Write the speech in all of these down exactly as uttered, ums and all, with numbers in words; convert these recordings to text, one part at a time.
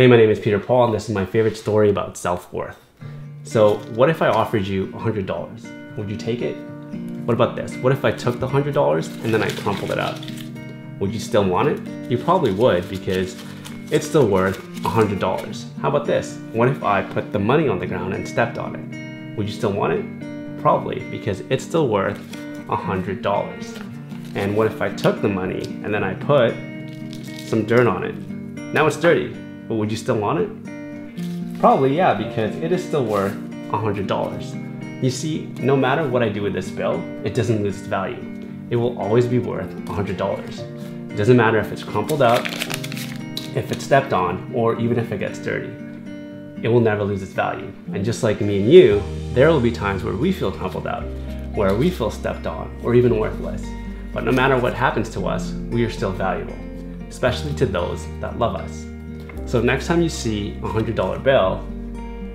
Hey, my name is Peter Paul, and this is my favorite story about self-worth. So what if I offered you one hundred dollars? Would you take it? What about this? What if I took the one hundred dollars and then I crumpled it up? Would you still want it? You probably would, because it's still worth one hundred dollars. How about this? What if I put the money on the ground and stepped on it? Would you still want it? Probably, because it's still worth one hundred dollars. And what if I took the money and then I put some dirt on it? Now it's dirty. But would you still want it? Probably, yeah, because it is still worth one hundred dollars. You see, no matter what I do with this bill, it doesn't lose its value. It will always be worth one hundred dollars. It doesn't matter if it's crumpled up, if it's stepped on, or even if it gets dirty. It will never lose its value. And just like me and you, there will be times where we feel crumpled up, where we feel stepped on, or even worthless. But no matter what happens to us, we are still valuable, especially to those that love us. So next time you see a one hundred dollar bill,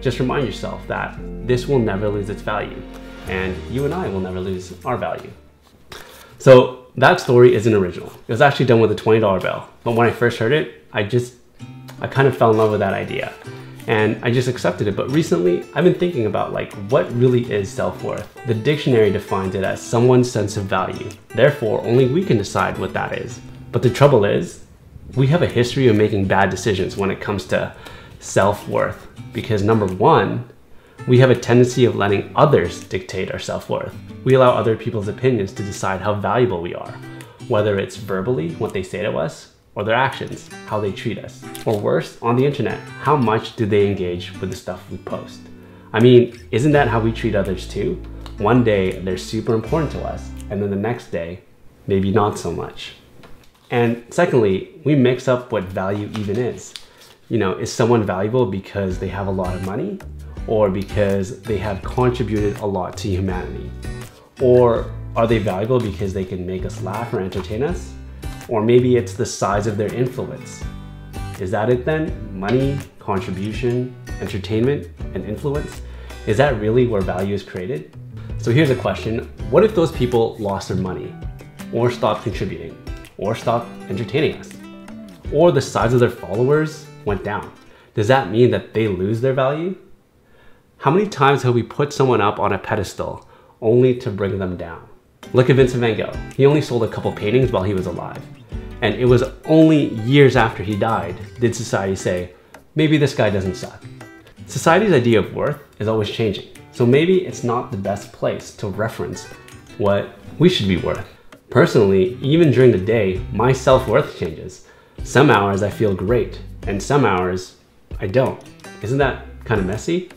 just remind yourself that this will never lose its value, and you and I will never lose our value. So that story isn't original. It was actually done with a twenty dollar bill, but when I first heard it, I just, I kind of fell in love with that idea, and I just accepted it. But recently, I've been thinking about like, what really is self-worth? The dictionary defines it as someone's sense of value. Therefore, only we can decide what that is. But the trouble is, we have a history of making bad decisions when it comes to self-worth, because number one, we have a tendency of letting others dictate our self-worth. We allow other people's opinions to decide how valuable we are, whether it's verbally, what they say to us, or their actions, how they treat us. Or worse, on the internet, how much do they engage with the stuff we post? I mean, isn't that how we treat others too? One day, they're super important to us, and then the next day, maybe not so much. And secondly, we mix up what value even is. You know, is someone valuable because they have a lot of money, or because they have contributed a lot to humanity? Or are they valuable because they can make us laugh or entertain us? Or maybe it's the size of their influence. Is that it then? Money, contribution, entertainment, and influence? Is that really where value is created? So here's a question. What if those people lost their money, or stopped contributing, or stop entertaining us? Or the size of their followers went down. Does that mean that they lose their value? How many times have we put someone up on a pedestal only to bring them down? Look at Vincent van Gogh. He only sold a couple paintings while he was alive. And it was only years after he died did society say, maybe this guy doesn't suck. Society's idea of worth is always changing. So maybe it's not the best place to reference what we should be worth. Personally, even during the day, my self-worth changes. Some hours I feel great, and some hours I don't. Isn't that kind of messy?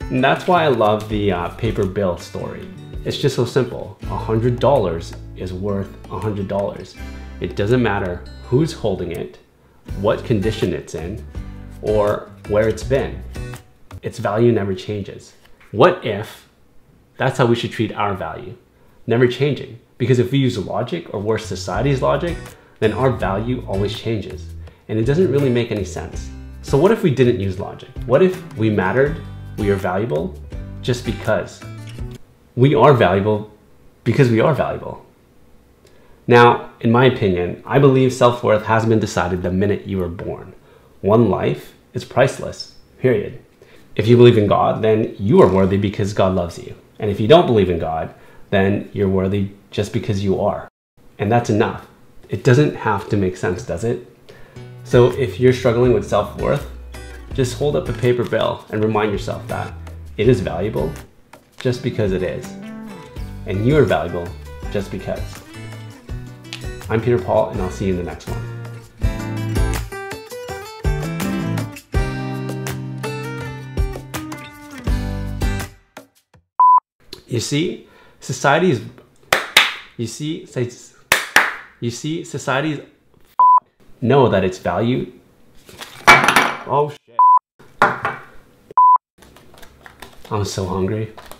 And that's why I love the uh, paper bill story. It's just so simple. one hundred dollars is worth one hundred dollars. It doesn't matter who's holding it, what condition it's in, or where it's been. Its value never changes. What if that's how we should treat our value? Never changing. Because if we use logic, or worse, society's logic, then our value always changes. And it doesn't really make any sense. So what if we didn't use logic? What if we mattered, we are valuable, just because? We are valuable because we are valuable. Now, in my opinion, I believe self-worth has been decided the minute you were born. One life is priceless, period. If you believe in God, then you are worthy because God loves you. And if you don't believe in God, then you're worthy just because you are. And that's enough. It doesn't have to make sense, does it? So if you're struggling with self-worth, just hold up a paper bill and remind yourself that it is valuable just because it is. And you are valuable just because. I'm Peter Paul, and I'll see you in the next one. You see, society's You see, you see, society's f know that its value. Oh shit! I'm so hungry.